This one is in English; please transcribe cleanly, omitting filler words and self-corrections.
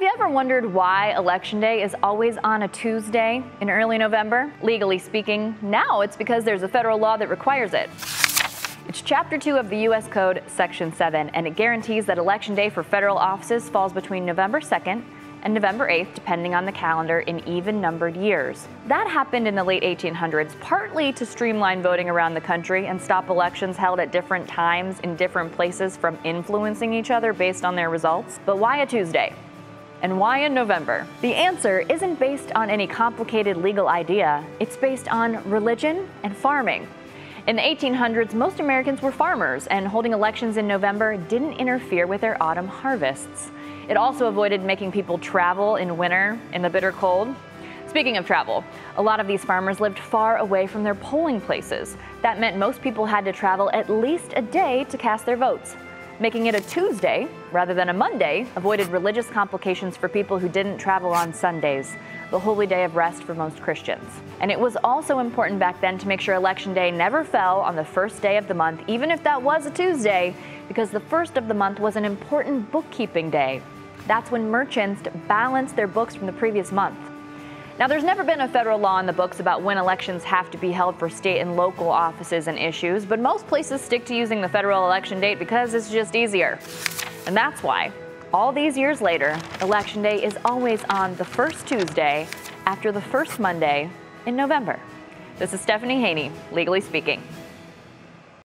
Have you ever wondered why Election Day is always on a Tuesday in early November? Legally speaking, now it's because there's a federal law that requires it. It's Chapter 2 of the U.S. Code, Section 7, and it guarantees that Election Day for federal offices falls between November 2nd and November 8th, depending on the calendar, in even-numbered years. That happened in the late 1800s, partly to streamline voting around the country and stop elections held at different times in different places from influencing each other based on their results. But why a Tuesday? And why in November? The answer isn't based on any complicated legal idea. It's based on religion and farming. In the 1800s, most Americans were farmers, and holding elections in November didn't interfere with their autumn harvests. It also avoided making people travel in winter in the bitter cold. Speaking of travel, a lot of these farmers lived far away from their polling places. That meant most people had to travel at least a day to cast their votes. Making it a Tuesday rather than a Monday avoided religious complications for people who didn't travel on Sundays, the holy day of rest for most Christians. And it was also important back then to make sure Election Day never fell on the first day of the month, even if that was a Tuesday, because the first of the month was an important bookkeeping day. That's when merchants balanced their books from the previous month. Now, there's never been a federal law in the books about when elections have to be held for state and local offices and issues, but most places stick to using the federal election date because it's just easier. And that's why, all these years later, Election Day is always on the first Tuesday after the first Monday in November. This is Stephanie Haney, Legally Speaking.